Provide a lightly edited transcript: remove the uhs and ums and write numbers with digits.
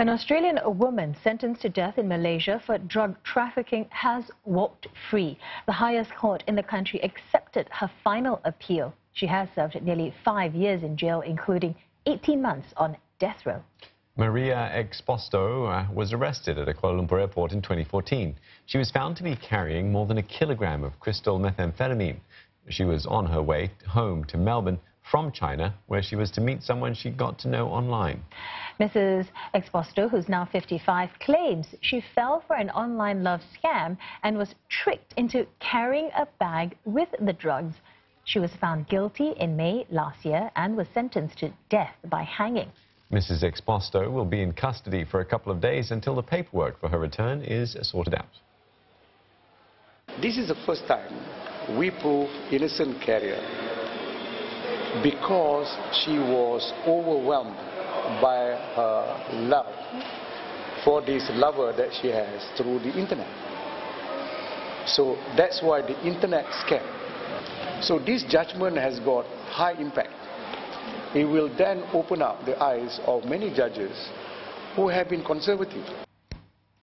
An Australian woman sentenced to death in Malaysia for drug trafficking has walked free. The highest court in the country accepted her final appeal. She has served nearly 5 years in jail, including 18 months on death row. Maria Exposto was arrested at a Kuala Lumpur airport in 2014. She was found to be carrying more than a kilogram of crystal methamphetamine. She was on her way home to Melbourne from China, where she was to meet someone she got to know online. Mrs. Exposto, who's now 55, claims she fell for an online love scam and was tricked into carrying a bag with the drugs. She was found guilty in May last year and was sentenced to death by hanging. Mrs. Exposto will be in custody for a couple of days until the paperwork for her return is sorted out. This is the first time we prove innocent carrier, because she was overwhelmed by her love for this lover that she has through the internet. So that's why the internet scam. So this judgment has got high impact. It will then open up the eyes of many judges who have been conservative.